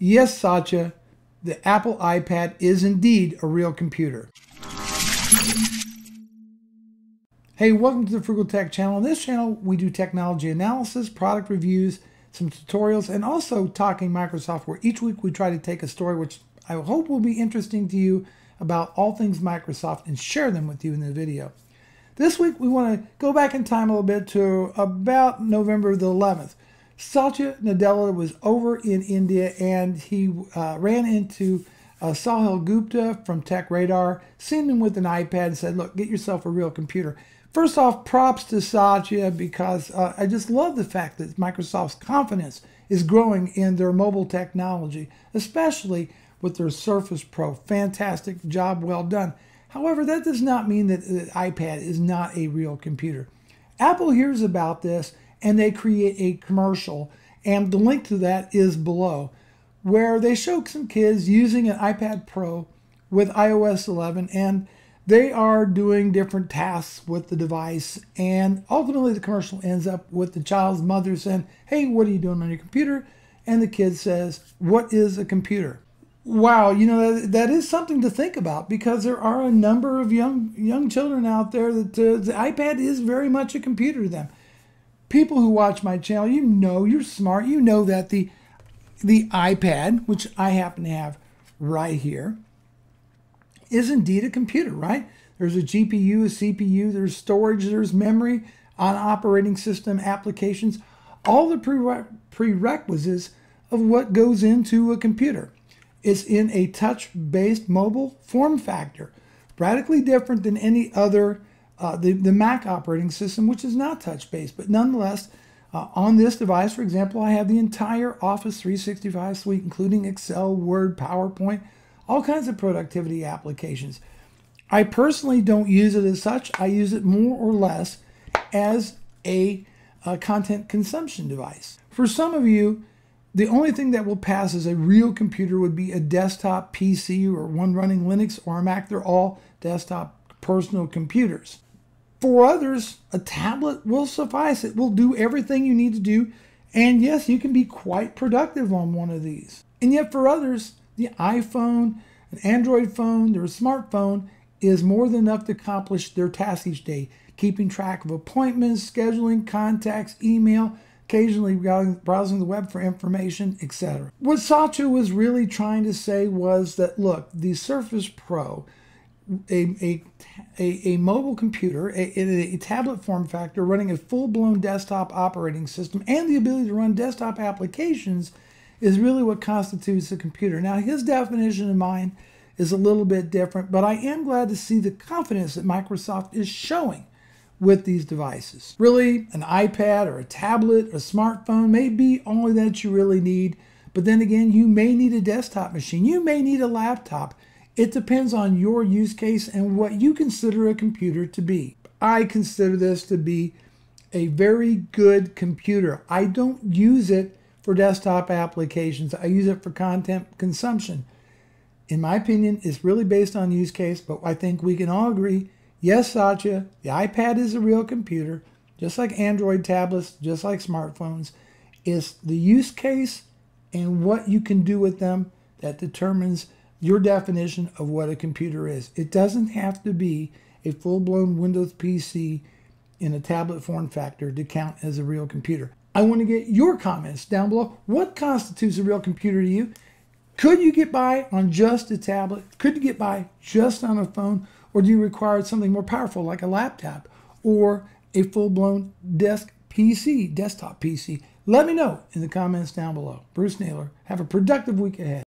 Yes, Satya, the Apple iPad is indeed a real computer. Hey, welcome to the Frugal Tech channel. On this channel, we do technology analysis, product reviews, some tutorials, and also talking Microsoft, where each week we try to take a story which I hope will be interesting to you about all things Microsoft and share them with you in the video. This week, we want to go back in time a little bit to about November the 11th. Satya Nadella was over in India, and he ran into Sahil Gupta from TechRadar, seen him with an iPad and said, look, get yourself a real computer. First off, props to Satya, because I just love the fact that Microsoft's confidence is growing in their mobile technology, especially with their Surface Pro. Fantastic job, well done. However, that does not mean that the iPad is not a real computer. Apple hears about this, and they create a commercial, and the link to that is below, where they show some kids using an iPad Pro with iOS 11, and they are doing different tasks with the device, and ultimately the commercial ends up with the child's mother saying, hey, what are you doing on your computer? And the kid says, what is a computer? Wow, you know, that is something to think about, because there are a number of young children out there that the iPad is very much a computer to them. People who watch my channel, you know, you're smart, you know that the iPad, which I happen to have right here, is indeed a computer, right? There's a GPU, a CPU, there's storage, there's memory on operating system applications, all the prerequisites of what goes into a computer. It's in a touch-based mobile form factor, radically different than any other, the Mac operating system, which is not touch-based. But nonetheless, on this device, for example, I have the entire Office 365 suite, including Excel, Word, PowerPoint, all kinds of productivity applications. I personally don't use it as such. I use it more or less as a content consumption device. For some of you, the only thing that will pass as a real computer would be a desktop PC or one running Linux or a Mac. They're all desktop personal computers. For others, a tablet will suffice. It will do everything you need to do. And yes, you can be quite productive on one of these. And yet for others, the iPhone, an Android phone, their smartphone is more than enough to accomplish their tasks each day, keeping track of appointments, scheduling, contacts, email, occasionally browsing the web for information, etc. What Satya was really trying to say was that, look, the Surface Pro, a mobile computer, a tablet form factor running a full-blown desktop operating system, and the ability to run desktop applications is really what constitutes a computer. Now, his definition and mine is a little bit different, but I am glad to see the confidence that Microsoft is showing with these devices. Really, an iPad or a tablet or smartphone may be all that you really need, but then again, you may need a desktop machine. You may need a laptop. It depends on your use case and what you consider a computer to be. I consider this to be a very good computer. I don't use it for desktop applications. I use it for content consumption. In my opinion, it's really based on use case, but I think we can all agree, yes, Satya, the iPad is a real computer, just like Android tablets, just like smartphones. It's the use case and what you can do with them that determines your definition of what a computer is. It doesn't have to be a full-blown Windows PC in a tablet form factor to count as a real computer. I want to get your comments down below. What constitutes a real computer to you? Could you get by on just a tablet? Could you get by just on a phone? Or do you require something more powerful like a laptop or a full-blown desktop PC? Let me know in the comments down below. Bruce Naylor, have a productive week ahead.